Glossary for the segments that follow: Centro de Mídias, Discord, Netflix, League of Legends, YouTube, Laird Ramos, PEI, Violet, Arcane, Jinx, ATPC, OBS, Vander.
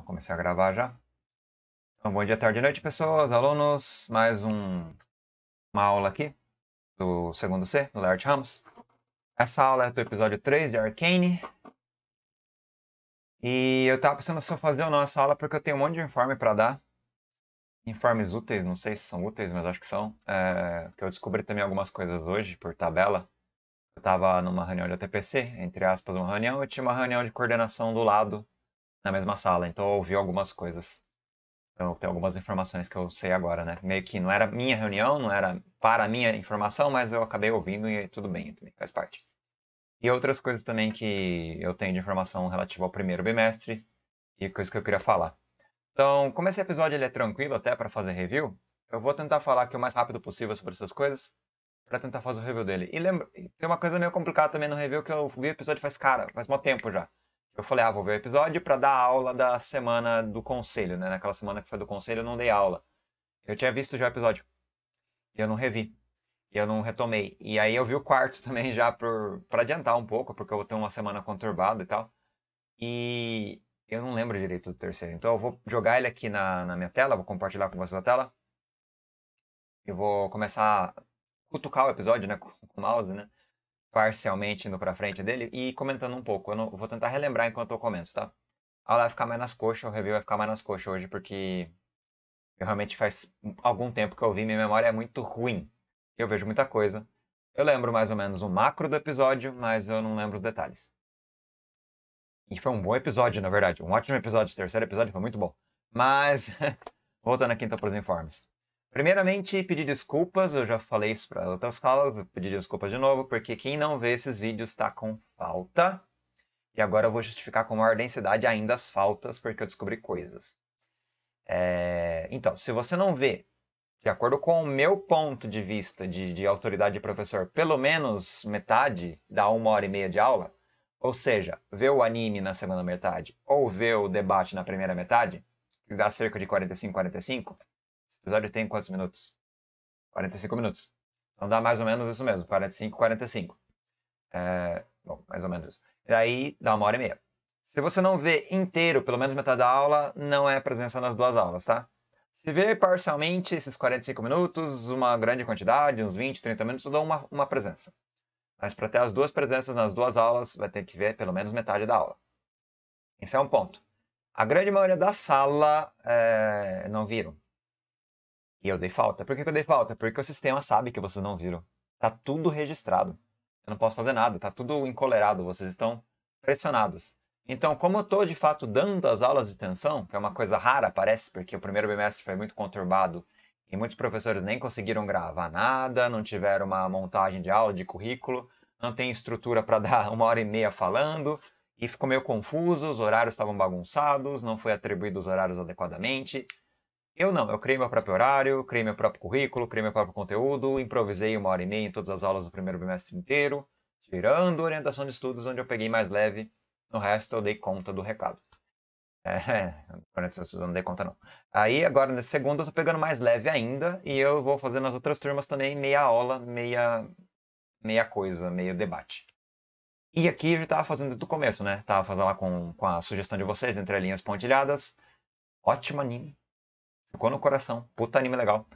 Vou começar a gravar já. Então, bom dia, tarde e noite, pessoas, alunos. Mais uma aula aqui do segundo C, do Laird Ramos. Essa aula é do episódio 3 de Arcane. E eu tava pensando se eu fazer ou não essa aula, porque eu tenho um monte de informe para dar. Informes úteis, não sei se são úteis, mas acho que são. Que eu descobri também algumas coisas hoje por tabela. Eu estava numa reunião de ATPC, entre aspas, uma reunião, e tinha uma reunião de coordenação do lado, na mesma sala. Então eu ouvi algumas coisas. Então tem algumas informações que eu sei agora, né? Meio que não era minha reunião, não era para a minha informação, mas eu acabei ouvindo e tudo bem, também faz parte. E outras coisas também que eu tenho de informação relativa ao primeiro bimestre e coisas que eu queria falar. Então, como esse episódio ele é tranquilo até para fazer review, eu vou tentar falar aqui o mais rápido possível sobre essas coisas, para tentar fazer o review dele. E lembra, tem uma coisa meio complicada também no review, que eu vi o episódio faz mó tempo já. Eu falei, vou ver o episódio para dar aula da semana do conselho, né? Naquela semana que foi do conselho eu não dei aula. Eu tinha visto já o episódio. E eu não revi. E eu não retomei. E aí eu vi o quarto também já para adiantar um pouco, porque eu vou ter uma semana conturbada e tal. E eu não lembro direito do terceiro. Então eu vou jogar ele aqui na minha tela, vou compartilhar com vocês a tela. Eu vou começar a cutucar o episódio, né, com o mouse, né, parcialmente indo pra frente dele e comentando um pouco. Eu vou tentar relembrar enquanto eu comento, tá? A aula vai ficar mais nas coxas, o review vai ficar mais nas coxas hoje, porque eu realmente faz algum tempo que eu vi, minha memória é muito ruim. Eu vejo muita coisa. Eu lembro mais ou menos o macro do episódio, mas eu não lembro os detalhes. E foi um bom episódio, na verdade. Um ótimo episódio. O terceiro episódio foi muito bom. Mas, voltando aqui então para os informes. Primeiramente, pedir desculpas, eu já falei isso para outras aulas, vou pedir desculpas de novo, porque quem não vê esses vídeos está com falta. E agora eu vou justificar com maior densidade ainda as faltas, porque eu descobri coisas. Então, se você não vê, de acordo com o meu ponto de vista de autoridade de professor, pelo menos metade da 1h30 de aula, ou seja, vê o anime na segunda metade ou vê o debate na primeira metade, que dá cerca de 45, esse episódio tem quantos minutos? 45 minutos. Então dá mais ou menos isso mesmo, 45. Bom, mais ou menos isso. E aí dá 1h30. Se você não vê inteiro, pelo menos metade da aula, não é presença nas duas aulas, tá? Se vê parcialmente esses 45 minutos, uma grande quantidade, uns 20, 30 minutos, eu dou uma presença. Mas para ter as duas presenças nas duas aulas, vai ter que ver pelo menos metade da aula. Esse é um ponto. A grande maioria da sala não viram. E eu dei falta. Por que eu dei falta? Porque o sistema sabe que vocês não viram. Tá tudo registrado. Eu não posso fazer nada. Tá tudo encolerado. Vocês estão pressionados. Então, como eu tô de fato dando as aulas de extensão, que é uma coisa rara, parece, porque o primeiro bimestre foi muito conturbado e muitos professores nem conseguiram gravar nada, não tiveram uma montagem de aula, de currículo, não tem estrutura para dar 1h30 falando, e ficou meio confuso, os horários estavam bagunçados, não foi atribuído os horários adequadamente. Eu não, eu criei meu próprio horário, criei meu próprio currículo, criei meu próprio conteúdo, improvisei 1h30 em todas as aulas do primeiro bimestre inteiro, tirando orientação de estudos, onde eu peguei mais leve, no resto eu dei conta do recado. Orientação de estudos eu não dei conta não. Aí agora, nesse segundo, eu tô pegando mais leve ainda, e eu vou fazer nas outras turmas também meia aula, meia coisa, meio debate. E aqui eu já tava fazendo do começo, né? Tava fazendo lá com a sugestão de vocês, entre linhas pontilhadas. Ótimo anime. Ficou no coração. Puta anime legal.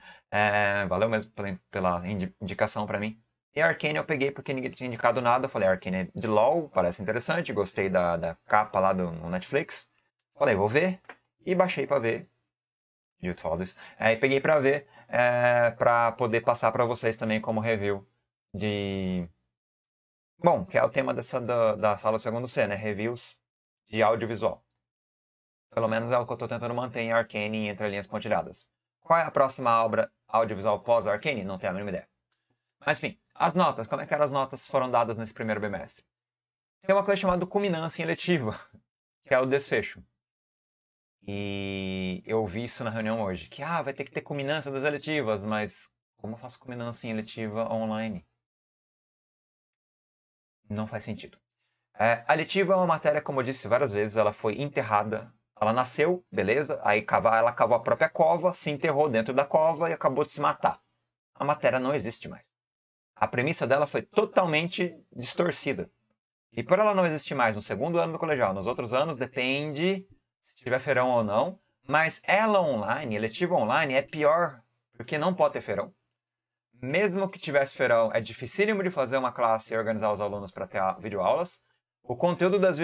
Valeu mesmo pela indicação pra mim. E a Arcane eu peguei porque ninguém tinha indicado nada. Eu falei, Arcane é de LOL, parece interessante. Gostei da capa lá no Netflix. Falei, vou ver. E baixei pra ver. Dito falar disso. E peguei pra ver. Pra poder passar pra vocês também como review de... Bom, que é o tema da sala 2C, né? Reviews de audiovisual. Pelo menos é o que eu estou tentando manter em Arcane entre linhas pontilhadas. Qual é a próxima obra audiovisual pós-Arcane? Não tenho a mínima ideia. Mas, enfim, as notas. Como é que eram as notas foram dadas nesse primeiro bimestre? Tem uma coisa chamada culminância eletiva, que é o desfecho. E eu vi isso na reunião hoje. Que, vai ter que ter culminância das eletivas, mas como eu faço culminância eletiva online? Não faz sentido. A eletiva é uma matéria, como eu disse várias vezes, ela foi enterrada. Ela nasceu, beleza, aí ela cavou a própria cova, se enterrou dentro da cova e acabou de se matar. A matéria não existe mais. A premissa dela foi totalmente distorcida. E por ela não existir mais no segundo ano do colegial, nos outros anos depende se tiver feirão ou não, mas ela online, eletiva online, é pior, porque não pode ter feirão. Mesmo que tivesse feirão, é dificílimo de fazer uma classe e organizar os alunos para ter videoaulas. O conteúdo das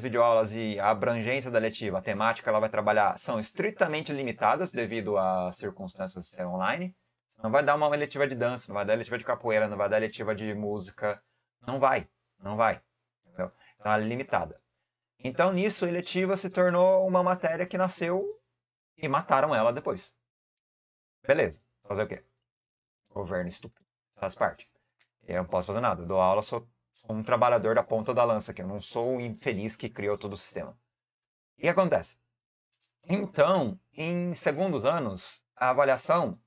videoaulas e a abrangência da letiva, a temática que ela vai trabalhar, são estritamente limitadas devido às circunstâncias de ser online. Não vai dar uma letiva de dança, não vai dar letiva de capoeira, não vai dar letiva de música. Não vai. Então, ela é limitada. Então, nisso, a letiva se tornou uma matéria que nasceu e mataram ela depois. Beleza. Fazer o quê? Governo estúpido. Faz parte. Eu não posso fazer nada. Eu dou aula, sou um trabalhador da ponta da lança, que eu não sou o infeliz que criou todo o sistema. O que acontece? Então, em segundos anos, a avaliação,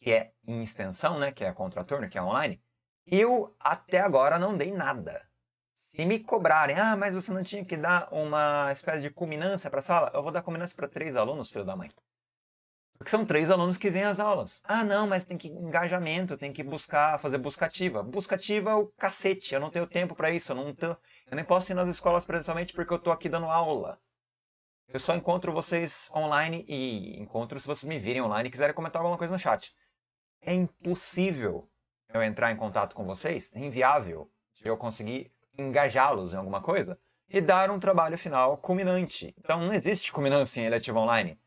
que é em extensão, né, que é contraturno, que é online, eu até agora não dei nada. Se me cobrarem, ah, mas você não tinha que dar uma espécie de culminância para a sala, eu vou dar culminância para 3 alunos, filho da mãe. Porque são 3 alunos que vêm às aulas. Ah, não, mas tem que engajamento, tem que buscar, fazer busca ativa. Busca ativa é o cacete, eu não tenho tempo para isso, eu nem posso ir nas escolas presencialmente porque eu estou aqui dando aula. Eu só encontro vocês online e encontro se vocês me virem online e quiserem comentar alguma coisa no chat. É impossível eu entrar em contato com vocês, é inviável eu conseguir engajá-los em alguma coisa e dar um trabalho final culminante. Então não existe culminância em eletiva online.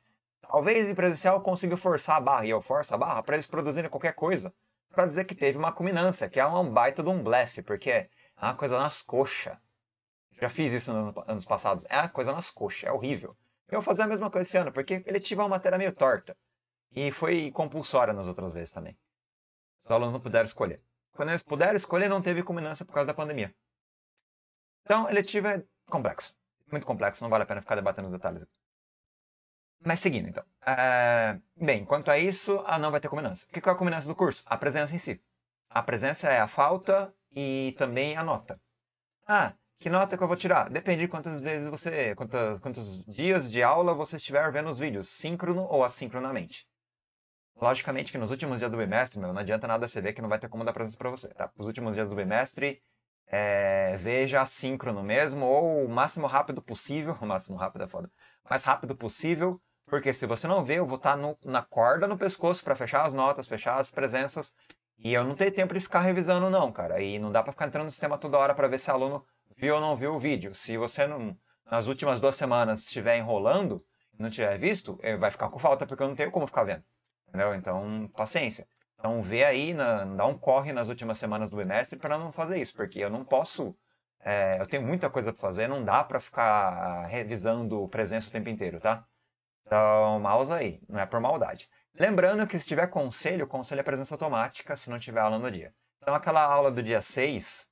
Talvez em presencial eu consiga forçar a barra, e eu forço a barra para eles produzirem qualquer coisa, para dizer que teve uma culminância, que é uma baita de um blefe, porque é uma coisa nas coxas. Já fiz isso nos anos passados, é uma coisa nas coxas, é horrível. Eu vou fazer a mesma coisa esse ano, porque ele tinha uma matéria meio torta, e foi compulsória nas outras vezes também. Os alunos não puderam escolher. Quando eles puderam escolher, não teve culminância por causa da pandemia. Então, eletiva é complexo. Muito complexo, não vale a pena ficar debatendo os detalhes aqui. Mas seguindo, então. Bem, quanto a isso, não vai ter culminância. O que é a culminância do curso? A presença em si. A presença é a falta e também a nota. Ah, que nota que eu vou tirar? Depende de quantas vezes você... Quantos dias de aula você estiver vendo os vídeos, síncrono ou assincronamente. Logicamente que nos últimos dias do bimestre, não adianta nada você ver que não vai ter como dar presença pra você, tá? Nos últimos dias do bimestre, veja assíncrono mesmo, ou o máximo rápido possível. O máximo rápido é foda. O mais rápido possível. Porque se você não vê, eu vou estar na corda no pescoço para fechar as notas, fechar as presenças. E eu não tenho tempo de ficar revisando não, cara. E não dá para ficar entrando no sistema toda hora para ver se o aluno viu ou não viu o vídeo. Se você não, nas últimas 2 semanas estiver enrolando e não tiver visto, vai ficar com falta porque eu não tenho como ficar vendo. Entendeu? Então, paciência. Então vê aí, dá um corre nas últimas semanas do bimestre para não fazer isso. Porque eu não posso... eu tenho muita coisa para fazer, não dá para ficar revisando presença o tempo inteiro, tá? Então, mouse aí, não é por maldade. Lembrando que se tiver conselho, o conselho é presença automática, se não tiver aula no dia. Então, aquela aula do dia 6,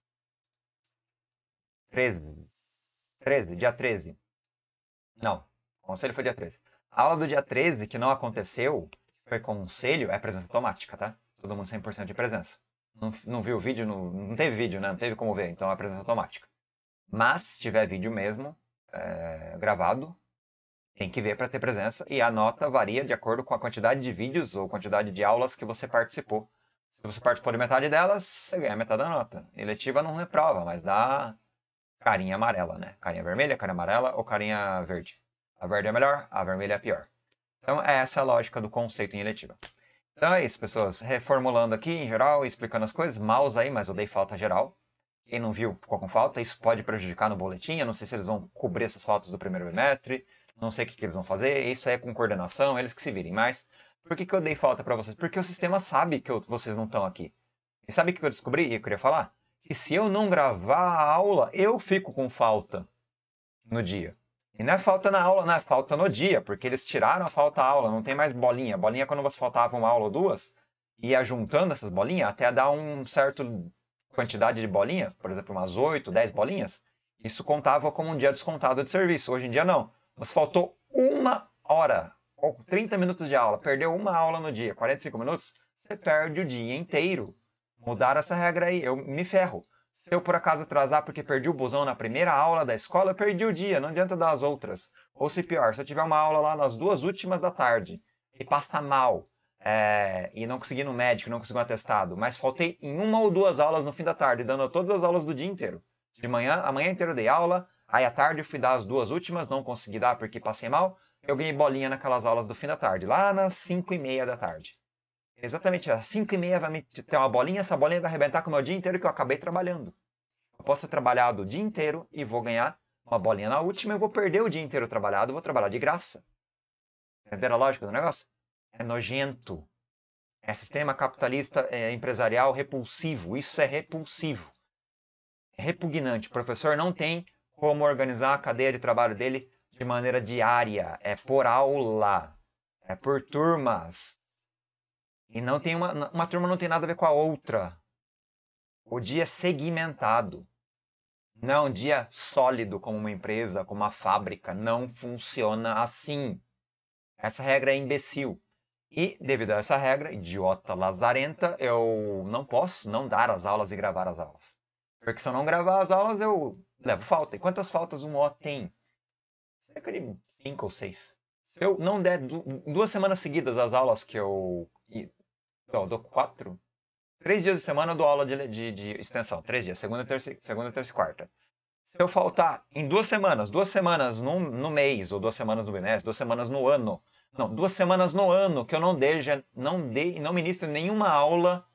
13, dia 13. Não, o conselho foi dia 13. A aula do dia 13, que não aconteceu, que foi conselho, é presença automática, tá? Todo mundo 100% de presença. Não viu o vídeo, não teve vídeo, né? Não teve como ver, então é presença automática. Mas, se tiver vídeo mesmo, gravado, tem que ver para ter presença, e a nota varia de acordo com a quantidade de vídeos ou quantidade de aulas que você participou. Se você participou de metade delas, você ganha metade da nota. Eletiva não reprova, mas dá carinha amarela, né? Carinha vermelha, carinha amarela ou carinha verde. A verde é melhor, a vermelha é pior. Então, é essa a lógica do conceito em eletiva. Então é isso, pessoas. Reformulando aqui, em geral, explicando as coisas. Mouse aí, mas eu dei falta geral. Quem não viu, ficou com falta. Isso pode prejudicar no boletim. Eu não sei se eles vão cobrir essas faltas do primeiro bimestre. Não sei o que eles vão fazer, isso aí é com coordenação, eles que se virem. Mas por que eu dei falta para vocês? Porque o sistema sabe que vocês não estão aqui. E sabe o que eu descobri e eu queria falar? Que se eu não gravar a aula, eu fico com falta no dia. E não é falta na aula, não é falta no dia, porque eles tiraram a falta à aula, não tem mais bolinha. Bolinha é quando você faltava uma aula ou duas, e ia juntando essas bolinhas até dar uma certa quantidade de bolinhas, por exemplo, umas 8, 10 bolinhas. Isso contava como um dia descontado de serviço, hoje em dia não. Você faltou 1 hora ou 30 minutos de aula, perdeu 1 aula no dia, 45 minutos, você perde o dia inteiro. Mudaram essa regra aí, eu me ferro. Se eu por acaso atrasar porque perdi o busão na primeira aula da escola, eu perdi o dia, não adianta dar as outras. Ou se pior, se eu tiver uma aula lá nas 2 últimas da tarde e passar mal, e não conseguir no médico, não conseguir um atestado, mas faltei em 1 ou 2 aulas no fim da tarde, dando todas as aulas do dia inteiro. De manhã, a manhã inteira eu dei aula, Aí à tarde eu fui dar as duas últimas, não consegui dar porque passei mal. Eu ganhei bolinha naquelas aulas do fim da tarde, lá nas 5h30 da tarde. Exatamente, às 5h30 vai ter uma bolinha, essa bolinha vai arrebentar com o meu dia inteiro que eu acabei trabalhando. Eu posso ter trabalhado o dia inteiro e vou ganhar uma bolinha na última, eu vou perder o dia inteiro trabalhado, vou trabalhar de graça. Entenderam a lógica do negócio? É nojento. É sistema capitalista empresarial repulsivo. Isso é repulsivo. É repugnante. O professor não tem como organizar a cadeia de trabalho dele de maneira diária. É por aula. É por turmas. E não tem uma turma não tem nada a ver com a outra. O dia é segmentado. Não é um dia sólido como uma empresa, como uma fábrica. Não funciona assim. Essa regra é imbecil. E, devido a essa regra, idiota lazarenta, eu não posso não dar as aulas e gravar as aulas. Porque se eu não gravar as aulas, eu levo falta. E quantas faltas um O tem? Cerca de 5 ou 6. Se eu não der 2 semanas seguidas as aulas que eu... Não, eu dou 4. 3 dias de semana eu dou aula de extensão. 3 dias, segunda, terça e quarta. Se eu faltar em 2 semanas, 2 semanas no mês, ou 2 semanas no mês, 2 semanas no ano... Não, 2 semanas no ano que eu não ministro nenhuma aula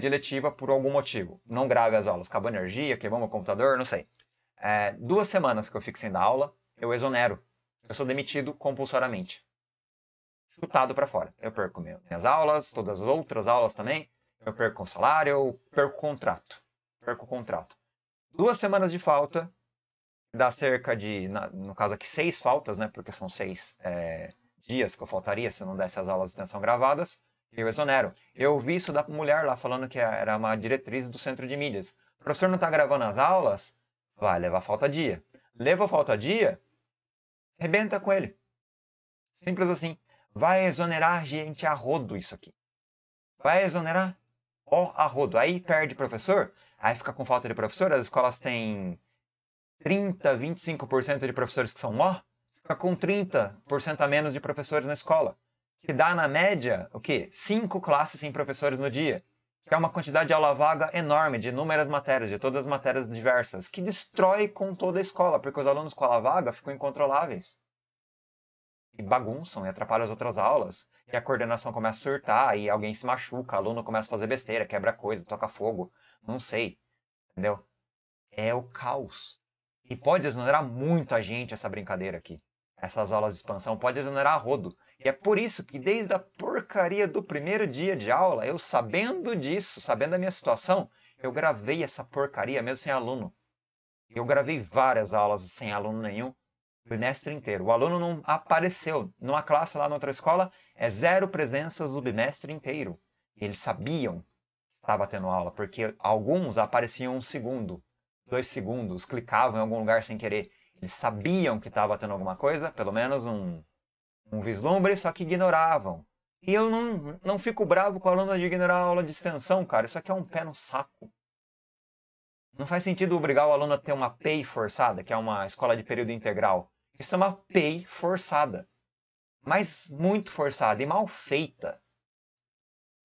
diletiva por algum motivo. Não grave as aulas, acabou a energia, queimou meu computador, não sei. 2 semanas que eu fico sem dar aula, eu exonero. Eu sou demitido compulsoriamente. Chutado para fora. Eu perco minhas aulas, todas as outras aulas também. Eu perco o salário, eu perco o contrato. 2 semanas de falta, dá cerca de, no caso aqui, 6 faltas, né? Porque são 6... dias que eu faltaria se eu não desse as aulas de extensão gravadas, eu exonero. Eu vi isso da mulher lá falando que era uma diretriz do Centro de Mídias. O professor não está gravando as aulas? Vai levar falta dia. Leva falta dia? Rebenta com ele. Simples assim. Vai exonerar a gente a rodo isso aqui. Vai exonerar a rodo. Aí perde professor, aí fica com falta de professor. As escolas têm 30, 25% de professores que são ó. Fica com 30% a menos de professores na escola. Que dá, na média, o quê? 5 classes sem professores no dia. Que é uma quantidade de aula vaga enorme, de inúmeras matérias, de todas as matérias diversas. Que destrói com toda a escola, porque os alunos com aula vaga ficam incontroláveis. E bagunçam, e atrapalham as outras aulas. E a coordenação começa a surtar, e alguém se machuca, aluno começa a fazer besteira, quebra coisa, toca fogo. Não sei. Entendeu? É o caos. E pode exonerar muita gente essa brincadeira aqui. Essas aulas de expansão podem exonerar a rodo. E é por isso que desde a porcaria do primeiro dia de aula, eu sabendo disso, sabendo da minha situação, eu gravei essa porcaria mesmo sem aluno. Eu gravei várias aulas sem aluno nenhum, o bimestre inteiro. O aluno não apareceu. Numa classe lá na outra escola, é 0 presenças do bimestre inteiro. Eles sabiam que estava tendo aula, porque alguns apareciam 1 segundo, 2 segundos, clicavam em algum lugar sem querer. Eles sabiam que estava tendo alguma coisa, pelo menos um vislumbre, só que ignoravam. E eu não fico bravo com a aluna de ignorar a aula de extensão, cara. Isso aqui é um pé no saco. Não faz sentido obrigar o aluno a ter uma PEI forçada, que é uma escola de período integral. Isso é uma PEI forçada. Mas muito forçada e mal feita.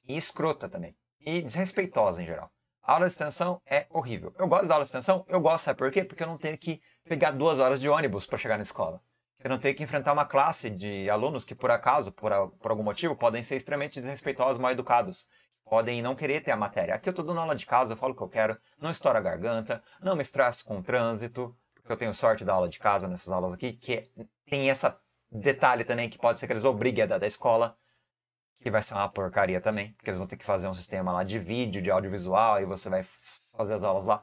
E escrota também. E desrespeitosa em geral. A aula de extensão é horrível. Eu gosto da aula de extensão, eu gosto, sabe por quê? Porque eu não tenho que pegar 2 horas de ônibus para chegar na escola. Eu não tenho que enfrentar uma classe de alunos que, por acaso, por algum motivo, podem ser extremamente desrespeitosos, mal educados. Podem não querer ter a matéria. Aqui eu estou dando aula de casa, eu falo o que eu quero, não estouro a garganta, não me estraço com o trânsito, porque eu tenho sorte da aula de casa nessas aulas aqui, que tem esse detalhe também que pode ser que eles obriguem a dar da escola. Que vai ser uma porcaria também, porque eles vão ter que fazer um sistema lá de vídeo, de audiovisual, e você vai fazer as aulas lá.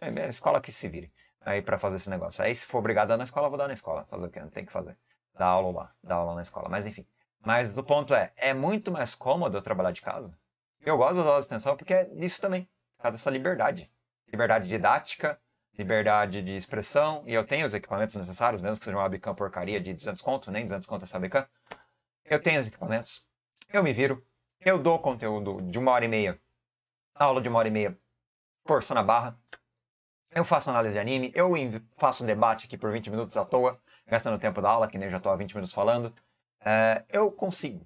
É a escola que se vire aí pra fazer esse negócio. Aí se for obrigado a dar na escola, eu vou dar na escola. Fazer o que? Não tem que fazer. Dar aula na escola. Mas enfim. Mas o ponto é muito mais cômodo eu trabalhar de casa. Eu gosto das aulas de extensão porque é isso também. Por causa dessa liberdade. Liberdade didática, liberdade de expressão, e eu tenho os equipamentos necessários, mesmo que seja uma webcam porcaria de 200 conto, nem 200 conto essa webcam. Eu tenho os equipamentos. Eu me viro, eu dou conteúdo de 1h30, aula de 1h30, forçando a barra. Eu faço análise de anime, eu faço um debate aqui por 20 minutos à toa, gastando o tempo da aula, que nem eu já estou há 20 minutos falando. Eu consigo.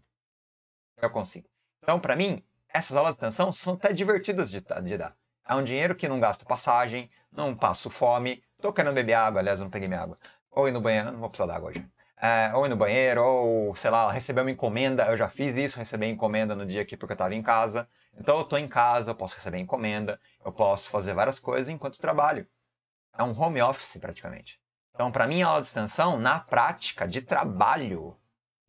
Então, para mim, essas aulas de extensão são até divertidas de dar. É um dinheiro que não gasto passagem, não passo fome, Tô querendo beber água, aliás, eu não peguei minha água. Ou ir no banheiro, não vou precisar d'água hoje. É, ou ir no banheiro, ou, sei lá, receber uma encomenda. Eu já fiz isso, receber encomenda no dia aqui porque eu tava em casa. Então eu tô em casa, eu posso receber encomenda, eu posso fazer várias coisas enquanto trabalho. É um home office, praticamente. Então, pra mim, a aula de extensão, na prática, de trabalho,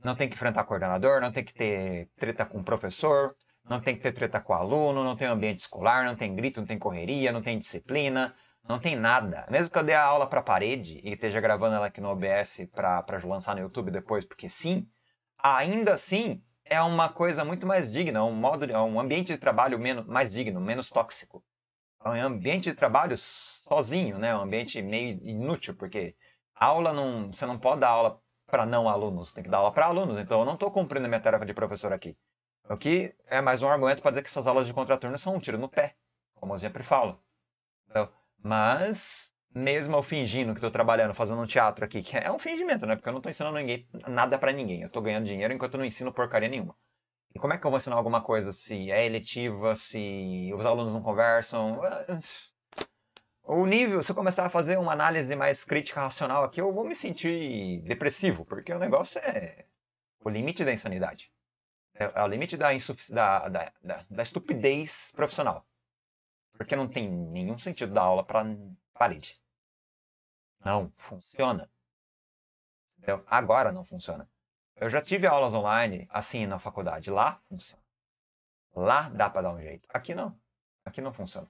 não tem que enfrentar coordenador, não tem que ter treta com o professor, não tem que ter treta com o aluno, não tem ambiente escolar, não tem grito, não tem correria, não tem disciplina, não tem nada. Mesmo que eu dê a aula pra parede e esteja gravando ela aqui no OBS pra lançar no YouTube depois, porque sim, ainda assim é uma coisa muito mais digna, um ambiente de trabalho mais digno, menos tóxico. É um ambiente de trabalho sozinho, né? Um ambiente meio inútil, porque aula não, você não pode dar aula para não alunos, tem que dar aula para alunos. Então eu não estou cumprindo a minha tarefa de professor aqui. O que é mais um argumento para dizer que essas aulas de contraturno são um tiro no pé, como eu sempre falo. Então, mas, mesmo eu fingindo que estou trabalhando, fazendo um teatro aqui, que é um fingimento, né? Porque eu não estou ensinando ninguém, nada para ninguém. Eu estou ganhando dinheiro enquanto eu não ensino porcaria nenhuma. E como é que eu vou ensinar alguma coisa se é eletiva, se os alunos não conversam? O nível, se eu começar a fazer uma análise mais crítica, racional aqui, eu vou me sentir depressivo, porque o negócio é o limite da insanidade. É o limite da estupidez profissional. Porque não tem nenhum sentido da aula para parede. Não funciona. Então, agora não funciona. Eu já tive aulas online, assim, na faculdade. Lá funciona. Lá dá para dar um jeito. Aqui não. Aqui não funciona.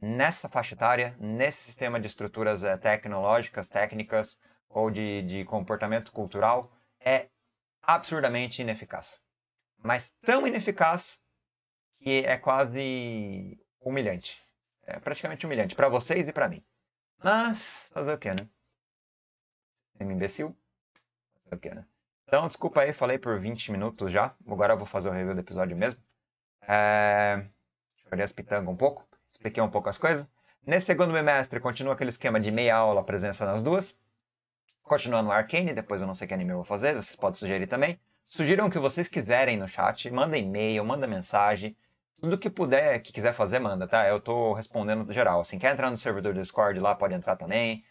Nessa faixa etária, nesse sistema de estruturas tecnológicas, técnicas, ou de comportamento cultural, é absurdamente ineficaz. Mas tão ineficaz que é quase humilhante. É praticamente humilhante para vocês e para mim. Mas, fazer o quê, né? Você é um imbecil? Fazer o quê, né? Então, desculpa aí, falei por 20 minutos já. Agora eu vou fazer o review do episódio mesmo. Deixa eu olhar as pitangas um pouco. Expliquei um pouco as coisas. Nesse segundo bimestre, continua aquele esquema de meia aula, presença nas duas. Continua no Arcane, depois eu não sei que anime eu vou fazer. Vocês podem sugerir também. Sugiram o que vocês quiserem no chat. Manda e-mail, manda mensagem. Tudo que puder, que quiser fazer, manda, tá? Eu tô respondendo geral. Assim, quer entrar no servidor do Discord lá, pode entrar também.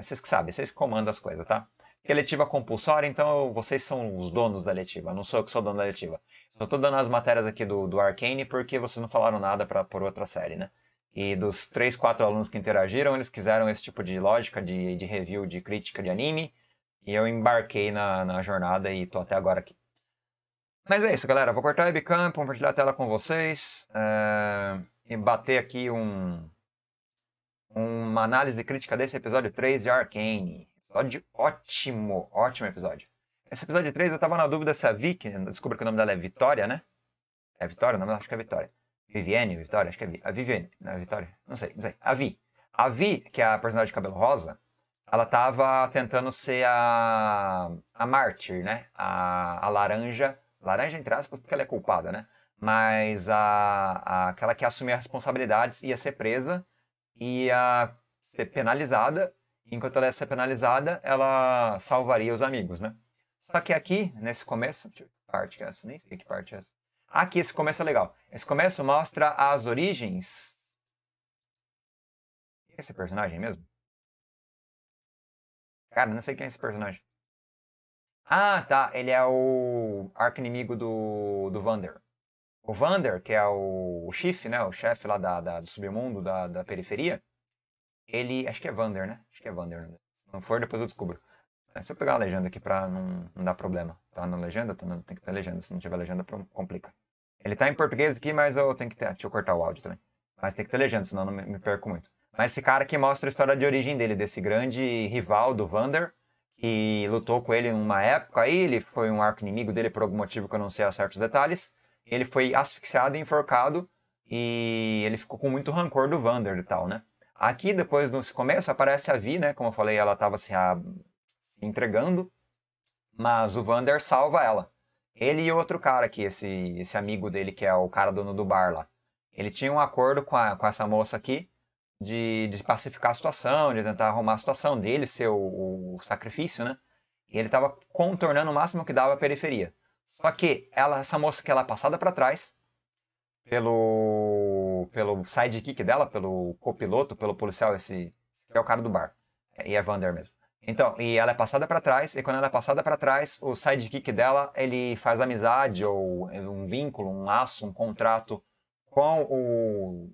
Vocês que sabem, vocês que comandam as coisas, tá? Que é letiva compulsória, então vocês são os donos da letiva. Não sou eu que sou dono da letiva. Só tô dando as matérias aqui do Arcane porque vocês não falaram nada por outra série, né? E dos 3, 4 alunos que interagiram, eles quiseram esse tipo de lógica, de review, de crítica de anime. E eu embarquei na jornada e tô até agora aqui. Mas é isso, galera. Vou cortar a webcam, compartilhar a tela com vocês. E bater aqui uma análise crítica desse episódio 3 de Arcane. Episódio ótimo, ótimo episódio. Esse episódio 3 eu tava na dúvida se a Vicky, descobri que o nome dela é Vitória, né? É Vitória? O nome dela acho que é Vitória. Viviane, Vitória, acho que é a Viviane, não é Vitória? Não sei. A Vi, que é a personagem de cabelo rosa, ela tava tentando ser a mártir, né? A laranja, laranja entre aspas porque ela é culpada, né? Mas aquela que ia assumir as responsabilidades ia ser presa, ia ser penalizada. Enquanto ela ia ser penalizada, ela salvaria os amigos, né? Só que aqui, nesse começo... Que parte que é essa? Nem sei que parte é essa. Aqui, esse começo é legal. Esse começo mostra as origens... Esse personagem mesmo? Cara, não sei quem é esse personagem. Ah, tá. Ele é o arqui-inimigo do Vander. O Vander, que é o chefe, né? O chefe lá do submundo, da periferia. Ele... Acho que é Vander, né? Acho que é Vander. Se não for, depois eu descubro. Se eu pegar a legenda aqui pra não dar problema. Tá na legenda? Tem que ter legenda. Se não tiver legenda, complica. Ele tá em português aqui, mas eu tenho que ter... Deixa eu cortar o áudio também. Mas tem que ter legenda, senão eu não me perco muito. Mas esse cara aqui mostra a história de origem dele, desse grande rival do Vander, que lutou com ele em uma época aí. Ele foi um arqui-inimigo dele por algum motivo que eu não sei a certos detalhes. Ele foi asfixiado e enforcado. E ele ficou com muito rancor do Vander e tal, né? Aqui, depois do começo, aparece a Vi, né? Como eu falei, ela estava se entregando, mas o Vander salva ela. Ele e outro cara aqui, esse amigo dele, que é o cara dono do bar lá. Ele tinha um acordo com essa moça aqui de pacificar a situação, de tentar arrumar a situação dele, ser o sacrifício, né? E ele estava contornando o máximo que dava a periferia. Só que essa moça que ela é passada para trás, pelo sidekick dela, pelo copiloto, pelo policial, esse que é o cara do bar. E é Vander mesmo. Então, e ela é passada pra trás, e quando ela é passada pra trás, o sidekick dela, ele faz amizade, ou um vínculo, um laço, um contrato com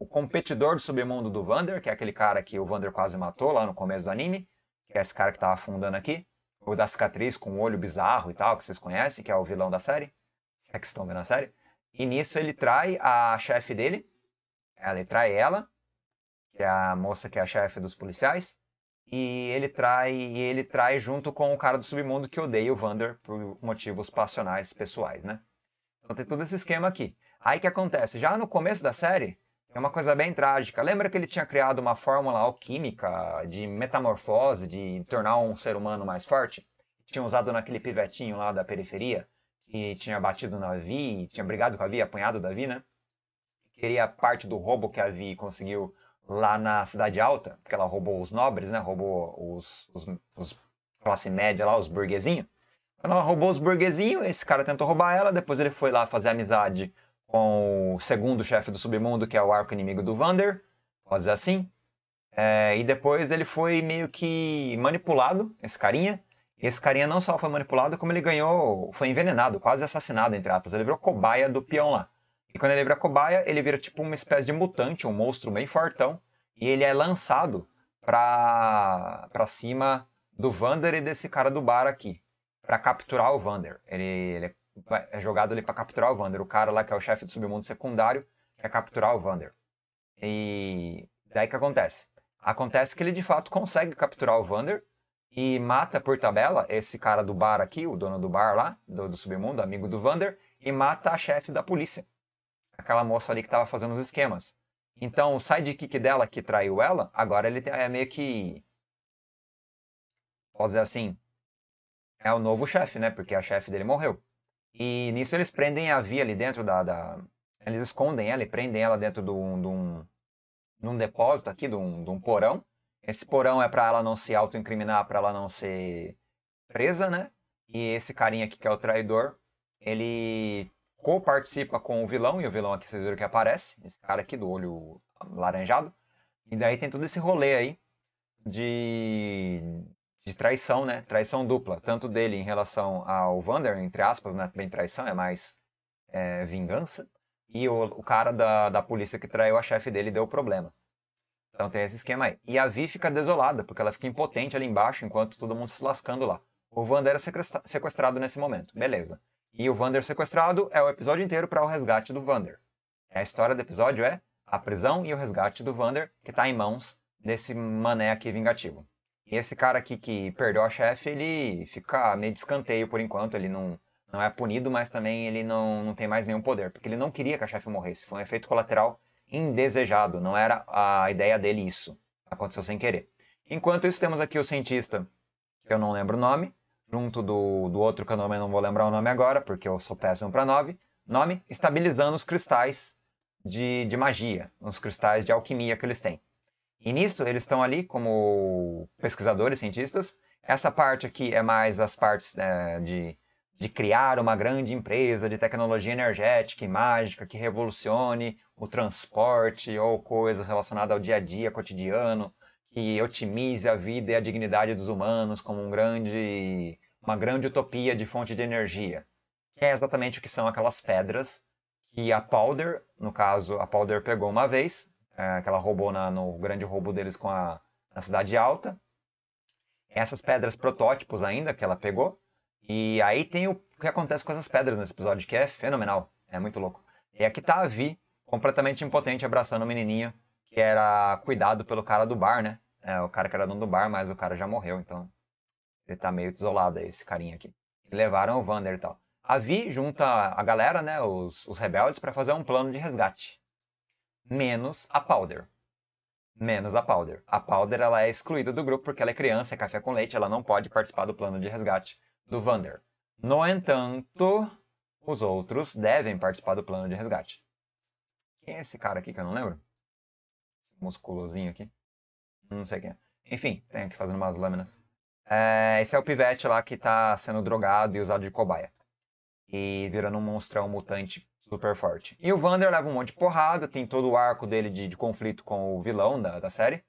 o competidor do submundo do Vander, que é aquele cara que o Vander quase matou lá no começo do anime, que é esse cara que tá afundando aqui, o da cicatriz com o olho bizarro e tal, que vocês conhecem, que é o vilão da série, se é que estão vendo a série. E nisso ele trai a chefe dele, ele trai ela, que é a moça que é a chefe dos policiais, e ele trai junto com o cara do submundo que odeia o Vander por motivos passionais pessoais, né? Então tem todo esse esquema aqui. Aí o que acontece? Já no começo da série, é uma coisa bem trágica. Lembra que ele tinha criado uma fórmula alquímica de metamorfose, de tornar um ser humano mais forte? Tinha usado naquele pivetinho lá da periferia, que tinha batido na Vi, tinha brigado com a Vi, apanhado da Vi, né? Queria parte do roubo que a Vi conseguiu lá na Cidade Alta, porque ela roubou os nobres, né? Roubou os classe média lá, os burguesinhos. Então ela roubou os burguesinhos, esse cara tentou roubar ela, depois ele foi lá fazer amizade com o segundo chefe do submundo, que é o arco inimigo do Vander, pode dizer assim. E depois ele foi meio que manipulado, esse carinha. Esse carinha não só foi manipulado, como ele ganhou, foi envenenado, quase assassinado, entre aspas. Ele virou cobaia do peão lá. E quando ele vira cobaia, ele vira tipo uma espécie de mutante, um monstro bem fortão. E ele é lançado pra cima do Vander e desse cara do bar aqui. Pra capturar o Vander. Ele é jogado ali pra capturar o Vander. O cara lá que é o chefe do submundo secundário quer capturar o Vander. E daí que acontece? Acontece que ele de fato consegue capturar o Vander. E mata por tabela esse cara do bar aqui, o dono do bar lá, do submundo, amigo do Vander. E mata a chefe da polícia. Aquela moça ali que estava fazendo os esquemas. Então o sidekick dela que traiu ela, agora ele é meio que... Posso dizer assim, é o novo chefe, né? Porque a chefe dele morreu. E nisso eles prendem a Vi ali dentro Eles escondem ela e prendem ela dentro de um depósito aqui, de um porão. Esse porão é para ela não se autoincriminar, para ela não ser presa, né? E esse carinha aqui que é o traidor, ele... co-participa com o vilão, e o vilão aqui vocês viram que aparece, esse cara aqui do olho laranjado. E daí tem todo esse rolê aí de traição, né? Traição dupla, tanto dele em relação ao Vander, entre aspas, não é bem traição, é mais vingança. E o cara da polícia que traiu a chefe dele deu problema. Então tem esse esquema aí. E a Vi fica desolada, porque ela fica impotente ali embaixo, enquanto todo mundo se lascando lá. O Vander é sequestrado nesse momento, beleza. E o Vander sequestrado é o episódio inteiro para o resgate do Vander. A história do episódio é a prisão e o resgate do Vander, que está em mãos desse mané aqui vingativo. E esse cara aqui que perdeu a chefe, ele fica meio de escanteio por enquanto. Ele não é punido, mas também ele não tem mais nenhum poder. Porque ele não queria que a chefe morresse. Foi um efeito colateral indesejado. Não era a ideia dele isso. Aconteceu sem querer. Enquanto isso, temos aqui o cientista, que eu não lembro o nome. Junto do outro que eu não vou lembrar o nome agora, porque eu sou péssimo para nome, estabilizando os cristais de magia, os cristais de alquimia que eles têm. E nisso, eles estão ali como pesquisadores, cientistas. Essa parte aqui é mais as partes de criar uma grande empresa de tecnologia energética e mágica que revolucione o transporte ou coisas relacionadas ao dia a dia, cotidiano, que otimize a vida e a dignidade dos humanos como uma grande utopia de fonte de energia. Que é exatamente o que são aquelas pedras que a Powder, no caso, a Powder pegou uma vez, que ela roubou no grande roubo deles com a Cidade Alta. Essas pedras protótipos ainda que ela pegou. E aí tem o que acontece com essas pedras nesse episódio, que é fenomenal, é muito louco. E aqui tá a Vi, completamente impotente, abraçando o menininho, que era cuidado pelo cara do bar, né? O cara que era dono do bar, mas o cara já morreu, então ele tá meio desolado, esse carinha aqui. E levaram o Vander e tal. A Vi junta a galera, né? Os rebeldes, para fazer um plano de resgate. Menos a Powder. A Powder, ela é excluída do grupo porque ela é criança, é café com leite, ela não pode participar do plano de resgate do Vander. No entanto, os outros devem participar do plano de resgate. Quem é esse cara aqui que eu não lembro? Musculosinho aqui. Não sei quem é. Enfim, tem aqui fazendo umas lâminas. Esse é o pivete lá que tá sendo drogado e usado de cobaia. E virando um monstrão mutante super forte. E o Vander leva um monte de porrada. Tem todo o arco dele de conflito com o vilão da série.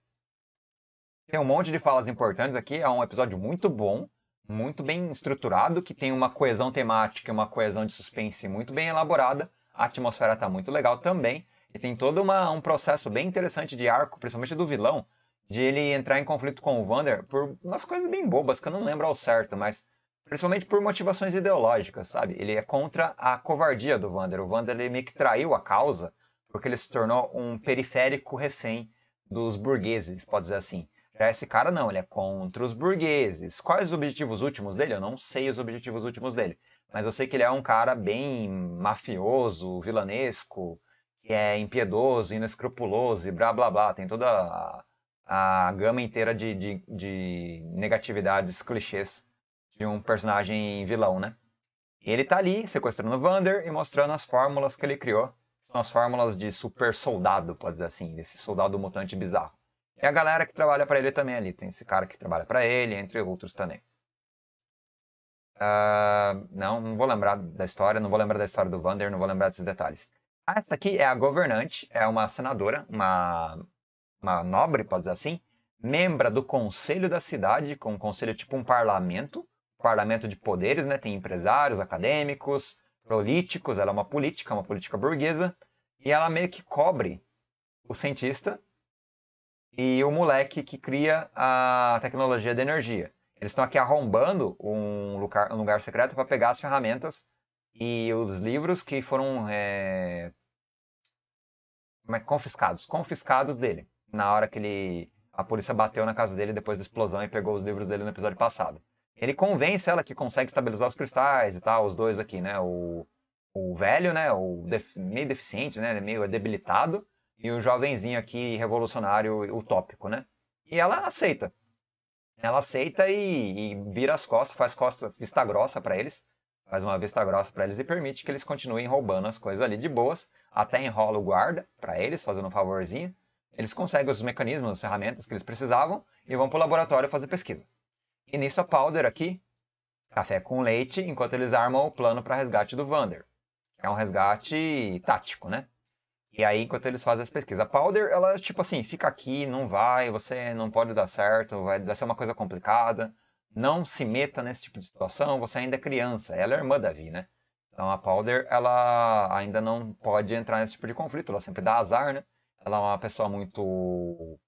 Tem um monte de falas importantes aqui. É um episódio muito bom, muito bem estruturado, que tem uma coesão temática, uma coesão de suspense muito bem elaborada. A atmosfera tá muito legal também. E tem todo um processo bem interessante de arco, principalmente do vilão, de ele entrar em conflito com o Vander por umas coisas bem bobas, que eu não lembro ao certo, mas principalmente por motivações ideológicas, sabe? Ele é contra a covardia do Vander. O Vander, ele meio que traiu a causa, porque ele se tornou um periférico refém dos burgueses, pode dizer assim. Já esse cara não, ele é contra os burgueses. Quais os objetivos últimos dele? Eu não sei os objetivos últimos dele, mas eu sei que ele é um cara bem mafioso, vilanesco, que é impiedoso, inescrupuloso e blá blá blá. Tem toda a gama inteira de negatividades, clichês de um personagem vilão, né? Ele tá ali sequestrando o Vander e mostrando as fórmulas que ele criou. São as fórmulas de super soldado, pode dizer assim, desse soldado mutante bizarro. E a galera que trabalha pra ele também ali. Tem esse cara que trabalha pra ele, entre outros também. Não vou lembrar da história, não vou lembrar da história do Vander, não vou lembrar desses detalhes. Ah, essa aqui é a governante, é uma senadora, uma nobre, pode dizer assim, membra do conselho da cidade, com um conselho tipo um parlamento de poderes, né? Tem empresários, acadêmicos, políticos, ela é uma política burguesa, e ela meio que cobre o cientista e o moleque que cria a tecnologia da energia. Eles estão aqui arrombando um lugar secreto para pegar as ferramentas e os livros que foram confiscados dele, na hora que a polícia bateu na casa dele depois da explosão e pegou os livros dele no episódio passado. Ele convence ela que consegue estabilizar os cristais e tal, os dois aqui, né? O velho, né? Meio deficiente, né? Meio debilitado, e o jovenzinho aqui, revolucionário, utópico, né? E ela aceita. Ela aceita e vira as costas, vista grossa para eles. Faz uma vista grossa para eles e permite que eles continuem roubando as coisas ali de boas. Até enrola o guarda para eles, fazendo um favorzinho. Eles conseguem os mecanismos, as ferramentas que eles precisavam e vão para o laboratório fazer pesquisa. E nisso a Powder aqui, café com leite, enquanto eles armam o plano para resgate do Vander. É um resgate tático, né? E aí, enquanto eles fazem as pesquisas, a Powder, ela tipo assim, fica aqui, não vai, você não pode dar certo, vai ser uma coisa complicada. Não se meta nesse tipo de situação, você ainda é criança, ela é irmã da Vi, né? Então a Powder, ela ainda não pode entrar nesse tipo de conflito, ela sempre dá azar, né? Ela é uma pessoa muito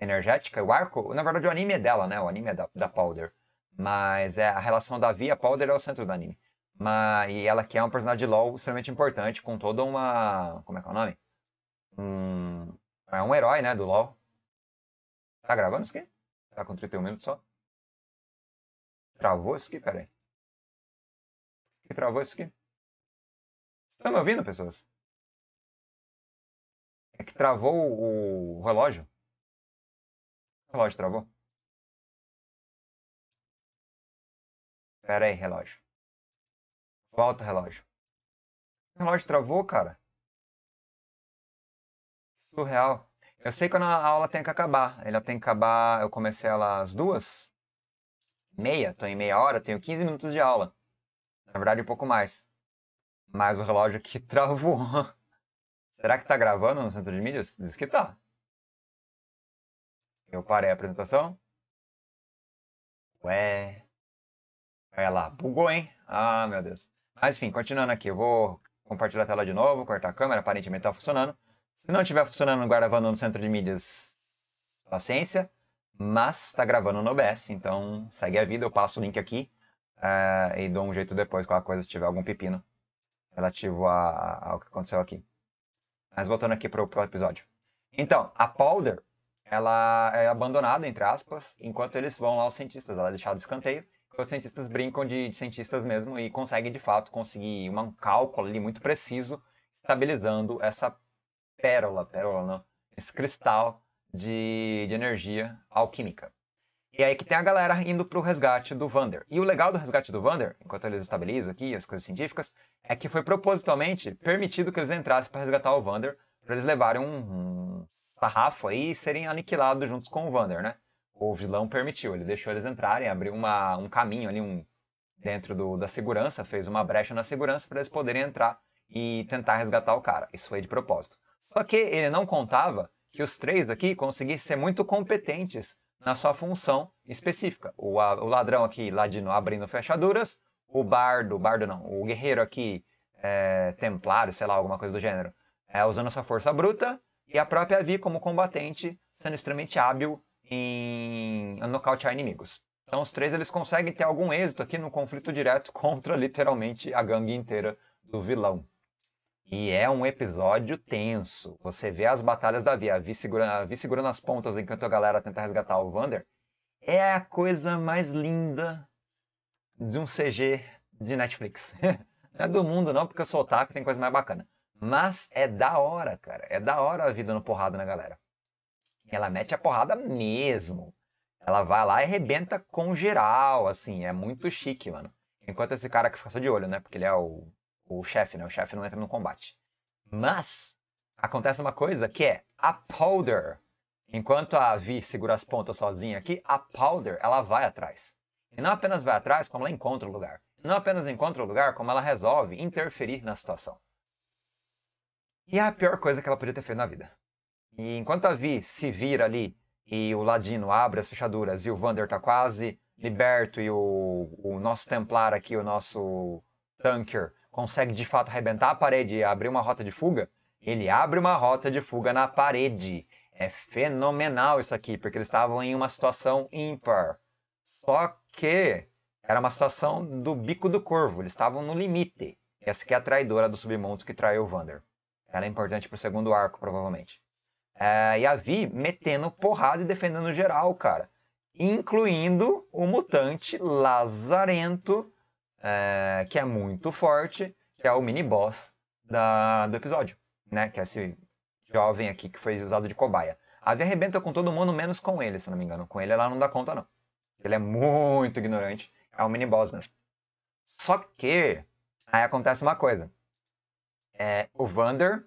energética, o arco, na verdade o anime é dela, né? O anime é da Powder, mas é a relação da Vi, a Powder é o centro do anime. E ela aqui é um personagem de LoL extremamente importante, com toda uma... como é que é o nome? É um herói, né, do LoL. Tá gravando isso aqui? Tá com 31 minutos só. Travou isso aqui? Pera aí. Por que travou isso aqui? Estão me ouvindo, pessoas? É que travou o relógio. O relógio travou. Pera aí, relógio. Volta o relógio. O relógio travou, cara. Surreal. Eu sei que a aula tem que acabar. Ela tem que acabar... Eu comecei ela às 2h30, tô em meia hora, tenho 15 minutos de aula. Na verdade, um pouco mais. Mas o relógio aqui travou. Será que tá gravando no centro de mídias? Diz que tá. Eu parei a apresentação. Ué. Olha lá, bugou, hein? Ah, meu Deus. Mas enfim, continuando aqui. Eu vou compartilhar a tela de novo, cortar a câmera, aparentemente tá funcionando. Se não estiver funcionando gravando no centro de mídias, paciência. Mas tá gravando no OBS, então segue a vida, eu passo o link aqui e dou um jeito depois, qualquer coisa, se tiver algum pepino relativo ao que aconteceu aqui. Mas voltando aqui pro episódio. Então, a Powder, ela é abandonada, entre aspas, enquanto eles vão lá, os cientistas, ela é deixada de escanteio, os cientistas brincam de cientistas mesmo e conseguem, de fato, conseguir um cálculo ali muito preciso, estabilizando essa esse cristal de energia alquímica. E aí que tem a galera indo pro resgate do Vander. E o legal do resgate do Vander, enquanto eles estabilizam aqui as coisas científicas, é que foi propositalmente permitido que eles entrassem para resgatar o Vander, para eles levarem um sarrafo aí e serem aniquilados juntos com o Vander, né? O vilão permitiu, ele deixou eles entrarem, abriu um caminho ali dentro da segurança, fez uma brecha na segurança para eles poderem entrar e tentar resgatar o cara. Isso foi de propósito. Só que ele não contava que os três daqui conseguissem ser muito competentes na sua função específica. O ladrão aqui, ladino, abrindo fechaduras. O bardo não, o guerreiro aqui, templário, sei lá, alguma coisa do gênero, usando a sua força bruta. E a própria Vi como combatente, sendo extremamente hábil em nocautear inimigos. Então os três eles conseguem ter algum êxito aqui no conflito direto contra literalmente a gangue inteira do vilão. E é um episódio tenso. Você vê as batalhas da Vi, a Vi segurando as pontas enquanto a galera tenta resgatar o Vander. É a coisa mais linda de um CG de Netflix. Não é do mundo não, porque eu sou otaku, tem coisa mais bacana. Mas é da hora, cara. É da hora a Vi dando porrada na galera. Ela mete a porrada mesmo. Ela vai lá e arrebenta com geral, assim. É muito chique, mano. Enquanto esse cara que fica só de olho, né? Porque ele é o chefe, né? O chefe não entra no combate. Mas acontece uma coisa que é a Powder. Enquanto a Vi segura as pontas sozinha aqui, a Powder, ela vai atrás. E não apenas vai atrás, como ela encontra o lugar. E não apenas encontra o lugar, como ela resolve interferir na situação. E é a pior coisa que ela podia ter feito na vida. E enquanto a Vi se vira ali e o ladino abre as fechaduras e o Vander tá quase liberto e o nosso templar aqui, o nosso tanker, consegue de fato arrebentar a parede e abrir uma rota de fuga, ele abre uma rota de fuga na parede. É fenomenal isso aqui, porque eles estavam em uma situação ímpar. Só que era uma situação do bico do corvo, eles estavam no limite. Essa aqui é a traidora do submundo que traiu o Vander. Ela é importante pro segundo arco, provavelmente. E a Vi metendo porrada e defendendo geral, cara. Incluindo o mutante lazarento, que é muito forte, que é o mini-boss do episódio, né? Que é esse jovem aqui que foi usado de cobaia. A Vi arrebenta com todo mundo, menos com ele, se não me engano. Com ele ela não dá conta, não. Ele é muito ignorante. É um mini-boss mesmo. Só que aí acontece uma coisa. O Vander,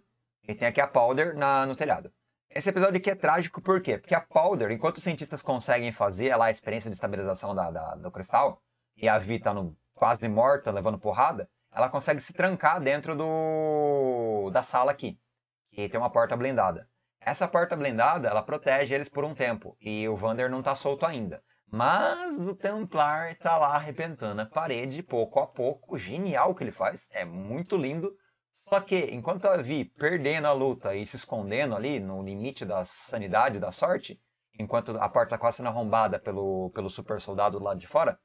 e tem aqui a Powder no telhado. Esse episódio aqui é trágico por quê? Porque a Powder, enquanto os cientistas conseguem fazer lá a experiência de estabilização do cristal, e a Vi tá quase morta, levando porrada, ela consegue se trancar dentro da sala aqui, que tem uma porta blindada. Essa porta blindada, ela protege eles por um tempo, e o Vander não tá solto ainda. Mas o Templar tá lá arrebentando a parede, pouco a pouco. Genial o que ele faz, é muito lindo. Só que, enquanto a Vi perdendo a luta e se escondendo ali no limite da sanidade, da sorte, enquanto a porta quase sendo arrombada pelo super soldado do lado de fora,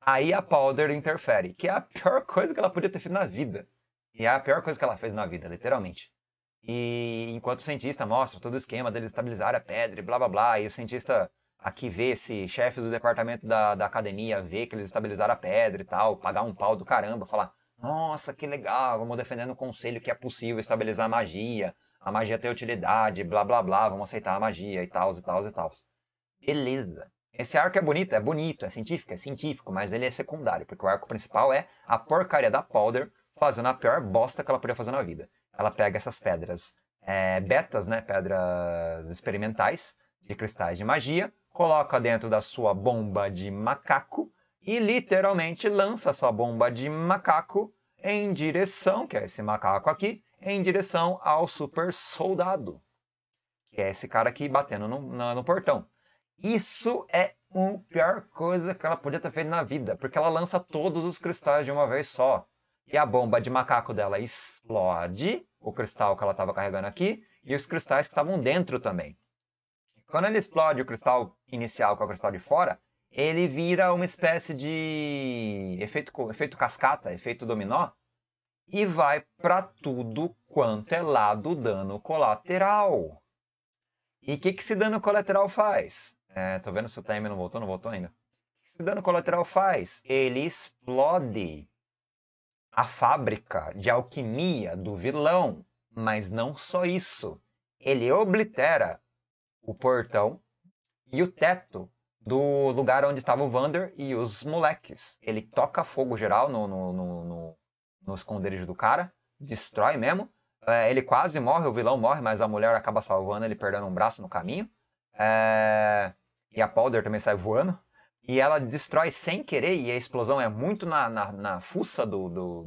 aí a Powder interfere, que é a pior coisa que ela podia ter feito na vida. E é a pior coisa que ela fez na vida, literalmente. E enquanto o cientista mostra todo o esquema deles estabilizar a pedra e blá blá blá, e o cientista aqui vê esse chefe do departamento da academia, vê que eles estabilizaram a pedra e tal, pagar um pau do caramba, falar: nossa, que legal, vamos defendendo o conselho que é possível estabilizar a magia tem utilidade, blá blá blá, vamos aceitar a magia e tal, e tal, e tal. Beleza. Esse arco é bonito, é científico, mas ele é secundário, porque o arco principal é a porcaria da Powder fazendo a pior bosta que ela podia fazer na vida. Ela pega essas pedras betas, né, pedras experimentais de cristais de magia, coloca dentro da sua bomba de macaco, e literalmente lança sua bomba de macaco em direção, que é esse macaco aqui, em direção ao super soldado, que é esse cara aqui batendo no portão. Isso é a pior coisa que ela podia ter feito na vida, porque ela lança todos os cristais de uma vez só. E a bomba de macaco dela explode, o cristal que ela estava carregando aqui, e os cristais que estavam dentro também. Quando ele explode o cristal inicial com o cristal de fora, ele vira uma espécie de efeito cascata, efeito dominó, e vai para tudo quanto é lado dano colateral. E o que esse dano colateral faz? Tô vendo se o time não voltou ainda. O que esse dano colateral faz? Ele explode a fábrica de alquimia do vilão, mas não só isso. Ele oblitera o portão e o teto do lugar onde estava o Vander e os moleques. Ele toca fogo geral no esconderijo do cara, destrói mesmo. Ele quase morre, o vilão morre, mas a mulher acaba salvando ele, perdendo um braço no caminho. E a Powder também sai voando. E ela destrói sem querer, e a explosão é muito na fuça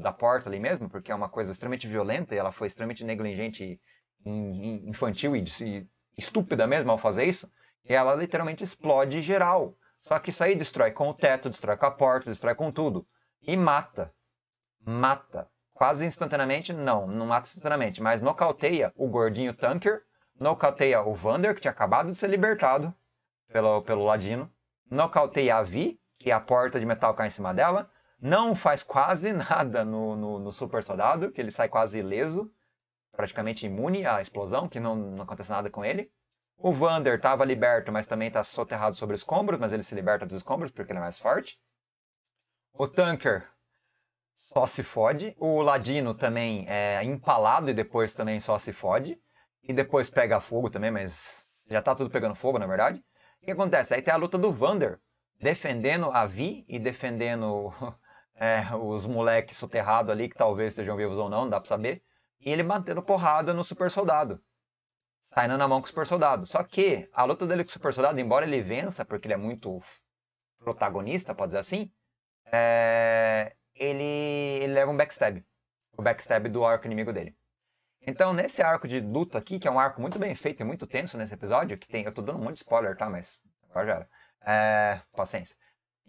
da porta ali mesmo, porque é uma coisa extremamente violenta, e ela foi extremamente negligente, infantil e estúpida mesmo ao fazer isso. E ela literalmente explode geral. Só que isso aí destrói com o teto, destrói com a porta, destrói com tudo. E mata. Mata. Quase instantaneamente, não. Não mata instantaneamente. Mas nocauteia o gordinho tanker. Nocauteia o Vander, que tinha acabado de ser libertado pelo ladino. Nocauteia a Vi, que a porta de metal cai em cima dela. Não faz quase nada no super soldado, que ele sai quase ileso. Praticamente imune à explosão, que não acontece nada com ele. O Vander estava liberto, mas também está soterrado sobre escombros, mas ele se liberta dos escombros porque ele é mais forte. O Tanker só se fode. O Ladino também é empalado e depois também só se fode. E depois pega fogo também, mas já está tudo pegando fogo, na verdade. O que acontece? Aí tem a luta do Vander defendendo a Vi e defendendo os moleques soterrados ali, que talvez estejam vivos ou não, não dá para saber. E ele batendo porrada no super soldado, saindo na mão com o super soldado. Só que a luta dele com o super soldado, embora ele vença, porque ele é muito protagonista, pode dizer assim, ele leva um backstab. O backstab do arco inimigo dele. Então, nesse arco de luta aqui, que é um arco muito bem feito e muito tenso nesse episódio, que tem... Eu tô dando um monte de spoiler, tá? Mas agora já era. Paciência.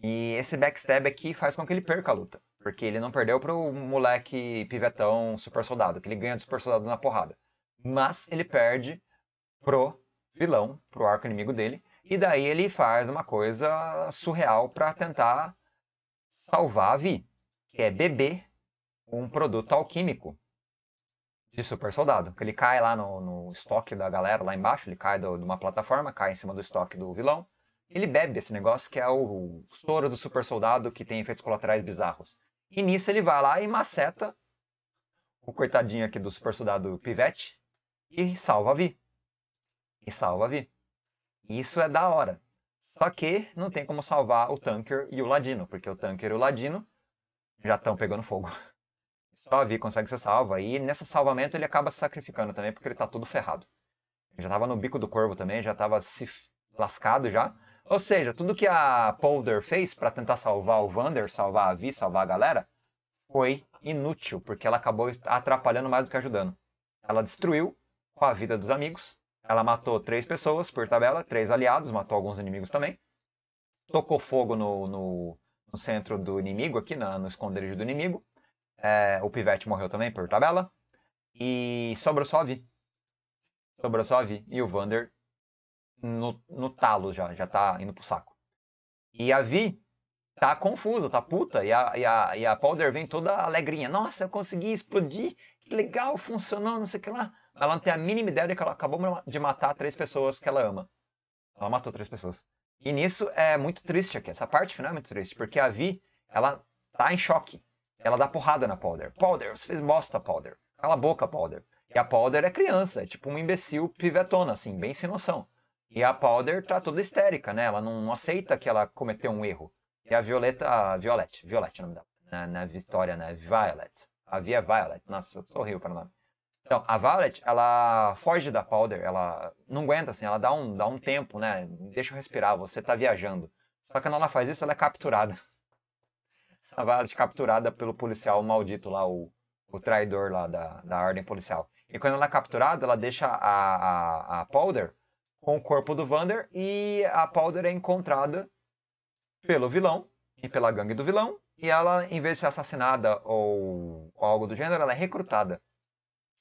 E esse backstab aqui faz com que ele perca a luta. Porque ele não perdeu pro moleque pivetão super soldado, que ele ganha do super soldado na porrada. Mas ele perde pro vilão, pro arco inimigo dele. E daí ele faz uma coisa surreal pra tentar salvar a Vi, que é beber um produto alquímico de super soldado. Ele cai lá no estoque da galera, lá embaixo, ele cai de uma plataforma, cai em cima do estoque do vilão. Ele bebe esse negócio que é o soro do super soldado, que tem efeitos colaterais bizarros. E nisso ele vai lá e maceta o coitadinho aqui do super soldado pivete e salva a Vi. Isso é da hora. Só que não tem como salvar o Tanker e o Ladino, porque o Tanker e o Ladino já estão pegando fogo. Só a Vi consegue ser salva. E nesse salvamento ele acaba se sacrificando também, porque ele tá todo ferrado. Ele já tava no bico do corvo também, já tava se lascado já. Ou seja, tudo que a Powder fez para tentar salvar o Vander, salvar a Vi, salvar a galera, foi inútil, porque ela acabou atrapalhando mais do que ajudando. Ela destruiu com a vida dos amigos. Ela matou 3 pessoas por tabela, 3 aliados, matou alguns inimigos também. Tocou fogo no centro do inimigo, aqui no esconderijo do inimigo. O pivete morreu também por tabela. E sobrou só a Vi. E o Vander no talo já tá indo pro saco. E a Vi tá confusa, tá puta. E a Powder vem toda alegrinha. Nossa, eu consegui explodir. Que legal, funcionou, não sei o que lá. Ela não tem a mínima ideia de que ela acabou de matar 3 pessoas que ela ama. Ela matou 3 pessoas. E nisso é muito triste aqui. Essa parte final é muito triste. Porque a Vi, ela tá em choque. Ela dá porrada na Powder. Powder, você fez bosta, Powder. Cala a boca, Powder. E a Powder é criança. É tipo um imbecil pivetona, assim, bem sem noção. E a Powder tá toda histérica, né? Ela não aceita que ela cometeu um erro. E a Violet é o nome dela. Na história, né? Violet. A Vi é Violet. Nossa, eu tô horrível para o nome. Então, a Violet, ela foge da Powder, ela não aguenta, assim, ela dá um tempo, né? Deixa eu respirar, você tá viajando. Só que quando ela faz isso, ela é capturada. A Violet é capturada pelo policial maldito lá, o traidor lá da ordem policial. E quando ela é capturada, ela deixa a Powder com o corpo do Vander, e a Powder é encontrada pelo vilão e pela gangue do vilão. E ela, em vez de ser assassinada ou algo do gênero, ela é recrutada.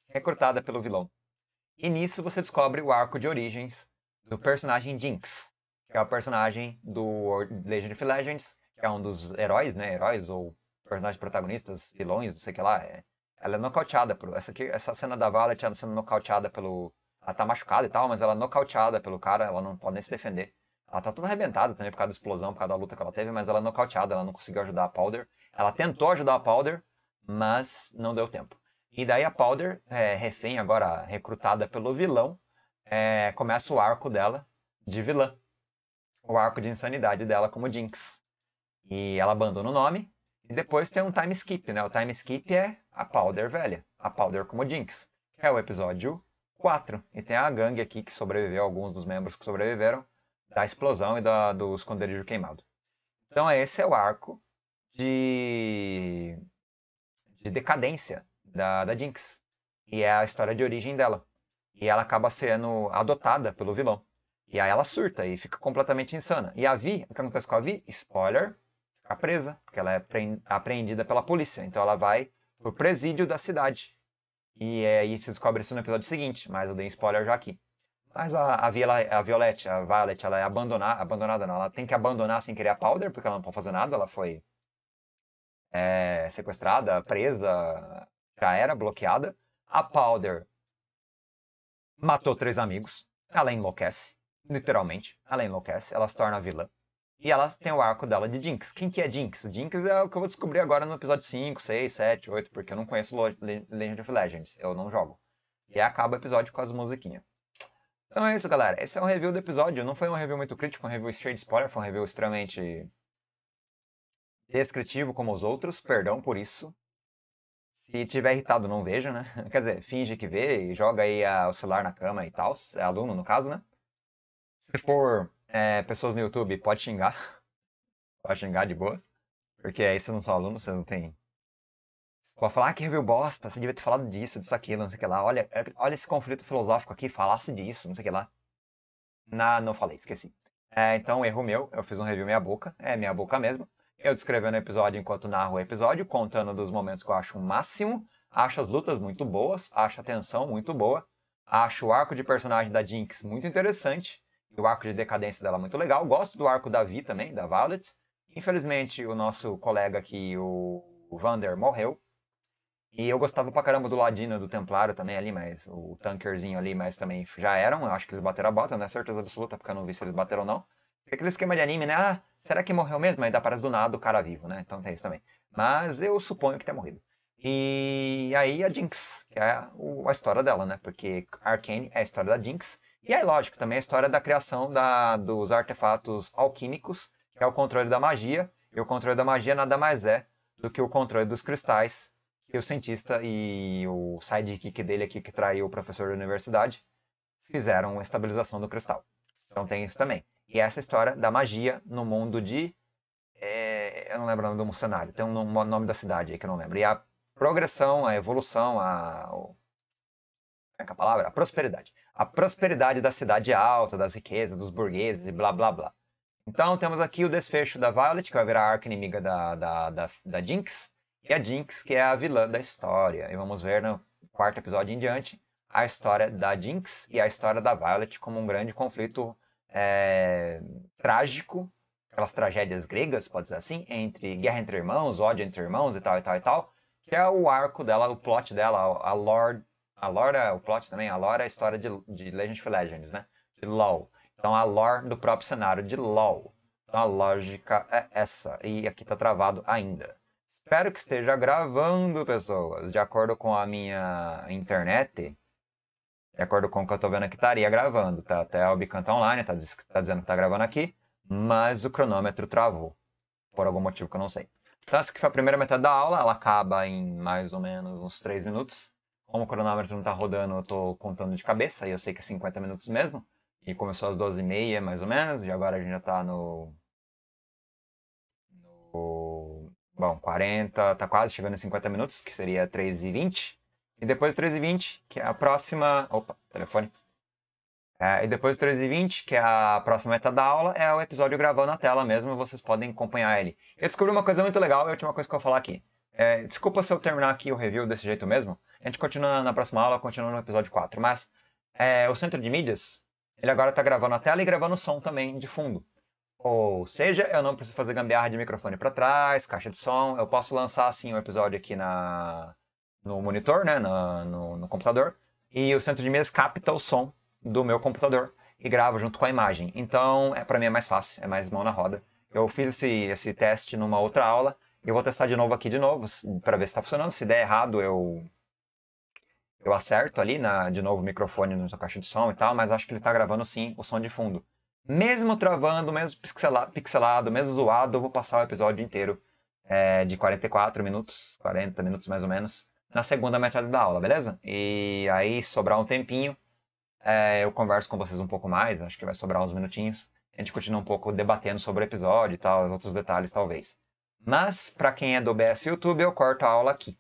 Recrutada pelo vilão. E nisso você descobre o arco de origens do personagem Jinx, que é o personagem do League of Legends, que é um dos heróis, né? Heróis ou personagens protagonistas, vilões, não sei o que lá. Ela é nocauteada. Essa cena da Violet, ela sendo nocauteada pelo... Ela tá machucada e tal, mas ela é nocauteada pelo cara, ela não pode nem se defender. Ela tá toda arrebentada também por causa da explosão, por causa da luta que ela teve, mas ela é nocauteada, ela não conseguiu ajudar a Powder. Ela tentou ajudar a Powder, mas não deu tempo. E daí a Powder, refém agora, recrutada pelo vilão, começa o arco dela de vilã. O arco de insanidade dela como Jinx. E ela abandona o nome. E depois tem um time skip, né? O time skip é a Powder velha. A Powder como Jinx. É o episódio 4. E tem a gangue aqui que sobreviveu, alguns dos membros que sobreviveram, da explosão e do esconderijo queimado. Então esse é o arco de decadência da Jinx. E é a história de origem dela. E ela acaba sendo adotada pelo vilão. E aí ela surta e fica completamente insana. E a Vi, o que acontece com a Vi? Spoiler, fica presa, porque ela é apreendida pela polícia. Então ela vai pro presídio da cidade. E aí se descobre isso no episódio seguinte, mas eu dei spoiler já aqui. Mas a Violet, ela é abandonada não, ela tem que abandonar sem querer a Powder, porque ela não pode fazer nada, ela foi sequestrada, presa, já era, bloqueada. A Powder matou 3 amigos, ela enlouquece, literalmente, ela enlouquece, ela se torna vilã. E ela tem o arco dela de Jinx. Quem que é Jinx? Jinx é o que eu vou descobrir agora no episódio 5, 6, 7, 8, porque eu não conheço League of Legends, eu não jogo. E acaba o episódio com as musiquinhas. Então é isso, galera, esse é um review do episódio, não foi um review muito crítico, um review cheio de spoiler, foi um review extremamente descritivo como os outros, perdão por isso. Se tiver irritado, não veja, né? Quer dizer, finge que vê e joga aí o celular na cama e tal, é aluno no caso, né? Se for pessoas no YouTube, pode xingar de boa, porque aí você não são aluno, você não tem... Pode falar que review bosta, você devia ter falado disso, disso, aquilo, não sei o que lá, olha esse conflito filosófico aqui, falasse disso, não sei o que lá. Não falei, esqueci. Então, erro meu, eu fiz um review meia boca, é meia boca mesmo. Eu descrevendo o episódio enquanto narro o episódio, contando dos momentos que eu acho o máximo, acho as lutas muito boas, acho a tensão muito boa, acho o arco de personagem da Jinx muito interessante, e o arco de decadência dela muito legal, gosto do arco da Vi também, da Violet. Infelizmente, o nosso colega aqui, o Vander, morreu. E eu gostava pra caramba do Ladino, do Templário também ali, mas o tankerzinho ali, mas também já eram. Eu acho que eles bateram a bota, não é certeza absoluta, porque eu não vi se eles bateram ou não. Aquele esquema de anime, né? Ah, será que morreu mesmo? Ainda aparece do nada o cara vivo, né? Então tem isso também. Mas eu suponho que tenha morrido. E aí a Jinx, que é a história dela, né? Porque Arcane é a história da Jinx. E aí, lógico, também a história da criação dos artefatos alquímicos, que é o controle da magia. E o controle da magia nada mais é do que o controle dos cristais, que o cientista e o sidekick dele aqui, que traiu o professor da universidade, fizeram a estabilização do cristal. Então tem isso também. E essa história da magia no mundo de... eu não lembro o nome do cenário. Tem um nome da cidade aí que eu não lembro. E a progressão, a evolução, como é que é a palavra? A prosperidade. A prosperidade da cidade alta, das riquezas, dos burgueses e blá blá blá. Então temos aqui o desfecho da Violet, que vai virar a arqui-inimiga da Jinx. E a Jinx, que é a vilã da história. E vamos ver no quarto episódio em diante a história da Jinx e a história da Violet como um grande conflito trágico, aquelas tragédias gregas, pode dizer assim, entre guerra entre irmãos, ódio entre irmãos e tal, e tal, e tal, que é o arco dela, o plot dela, a lore, o plot também, a lore é a história de Legend of Legends, né? De LoL. Então a lore do próprio cenário de LoL. Então a lógica é essa. E aqui tá travado ainda. Espero que esteja gravando, pessoas. De acordo com a minha internet, de acordo com o que eu tô vendo aqui, estaria gravando. Tá? Até a webcam tá online, tá dizendo que tá gravando aqui, mas o cronômetro travou. Por algum motivo que eu não sei. Então essa aqui foi a primeira metade da aula, ela acaba em mais ou menos uns 3 minutos. Como o cronômetro não tá rodando, eu tô contando de cabeça, e eu sei que é 50 minutos mesmo. E começou às 12h30, mais ou menos, e agora a gente já tá Bom, 40, tá quase chegando em 50 minutos, que seria 3h20. E depois de 3h20, que é a próxima... Opa, telefone. E depois de 3h20, que é a próxima etapa da aula, é o episódio gravando na tela mesmo, vocês podem acompanhar ele. Eu descobri uma coisa muito legal, e a última coisa que eu vou falar aqui. Desculpa se eu terminar aqui o review desse jeito mesmo. A gente continua na próxima aula, continua no episódio 4. Mas o Centro de Mídias, ele agora tá gravando a tela e gravando o som também de fundo. Ou seja, eu não preciso fazer gambiarra de microfone para trás, caixa de som. Eu posso lançar assim o episódio aqui no monitor, né? No computador. E o Centro de Mídias capta o som do meu computador e grava junto com a imagem. Então, para mim é mais fácil, é mais mão na roda. Eu fiz esse teste numa outra aula. Eu vou testar de novo aqui para ver se está funcionando. Se der errado, eu acerto ali de novo o microfone na caixa de som e tal. Mas acho que ele está gravando sim o som de fundo. Mesmo travando, mesmo pixelado, mesmo zoado, eu vou passar o episódio inteiro de 40 minutos mais ou menos, na segunda metade da aula, beleza? E aí, se sobrar um tempinho, eu converso com vocês um pouco mais, acho que vai sobrar uns minutinhos. A gente continua um pouco debatendo sobre o episódio e tal, os outros detalhes talvez. Mas, pra quem é do OBS YouTube, eu corto a aula aqui.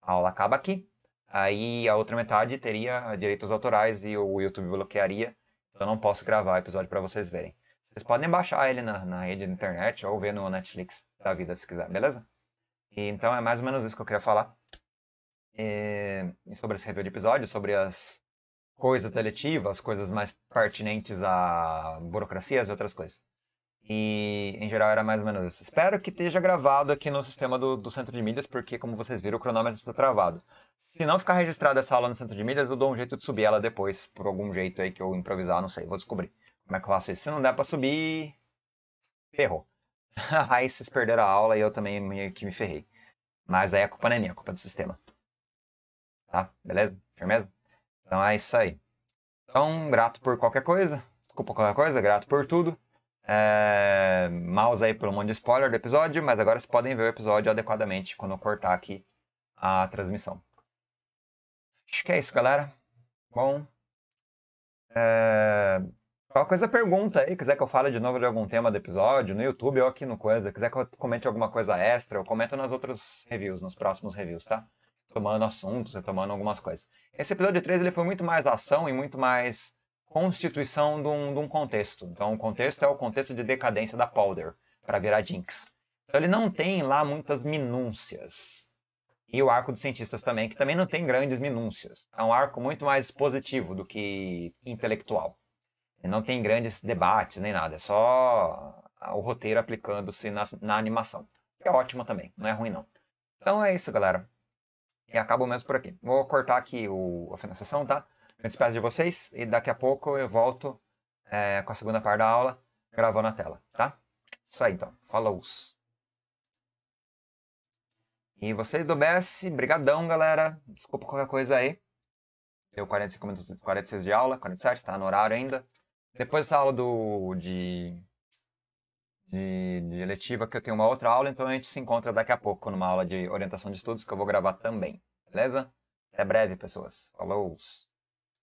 A aula acaba aqui, aí a outra metade teria direitos autorais e o YouTube bloquearia. Então não posso gravar episódio pra vocês verem. Vocês podem baixar ele na rede da internet ou ver no Netflix da vida se quiser, beleza? E, então é mais ou menos isso que eu queria falar. E sobre esse review de episódio, sobre as coisas deletivas, coisas mais pertinentes a burocracias e outras coisas. E em geral era mais ou menos isso. Espero que esteja gravado aqui no sistema do Centro de Mídias, porque como vocês viram, o cronômetro está travado. Se não ficar registrada essa aula no Centro de Mídias, eu dou um jeito de subir ela depois, por algum jeito aí que eu improvisar, não sei, vou descobrir como é que eu faço isso. Se não der pra subir, ferrou. Aí vocês perderam a aula e eu também meio que me ferrei. Mas aí a culpa não é minha, a culpa é do sistema. Tá? Beleza? Firmeza? Então é isso aí. Então, grato por qualquer coisa. Desculpa qualquer coisa, grato por tudo. Mouse aí por um monte de spoiler do episódio, mas agora vocês podem ver o episódio adequadamente quando eu cortar aqui a transmissão. Acho que é isso, galera. Bom. Qualquer coisa pergunta aí, quiser que eu fale de novo de algum tema do episódio, no YouTube ou aqui no coisa, quiser que eu comente alguma coisa extra, eu comento nas outras reviews, nos próximos reviews, tá? Tomando assuntos, retomando algumas coisas. Esse episódio 3 ele foi muito mais ação e muito mais constituição de um contexto. Então o contexto é o contexto de decadência da Powder, para virar Jinx. Então ele não tem lá muitas minúcias. E o arco dos cientistas também, que também não tem grandes minúcias. É um arco muito mais positivo do que intelectual. Ele não tem grandes debates nem nada, é só o roteiro aplicando-se na animação. Que é ótimo também, não é ruim não. Então é isso, galera. E acabo mesmo por aqui. Vou cortar aqui a financiação, tá? Eu despeço de vocês e daqui a pouco eu volto com a segunda parte da aula gravando a tela, tá? Isso aí, então. Falou! E vocês do OBS, brigadão, galera. Desculpa qualquer coisa aí. Deu 45 minutos, 46 de aula, 47, tá no horário ainda. Depois dessa aula de eletiva, que eu tenho uma outra aula, então a gente se encontra daqui a pouco numa aula de orientação de estudos que eu vou gravar também, beleza? Até breve, pessoas. Falou!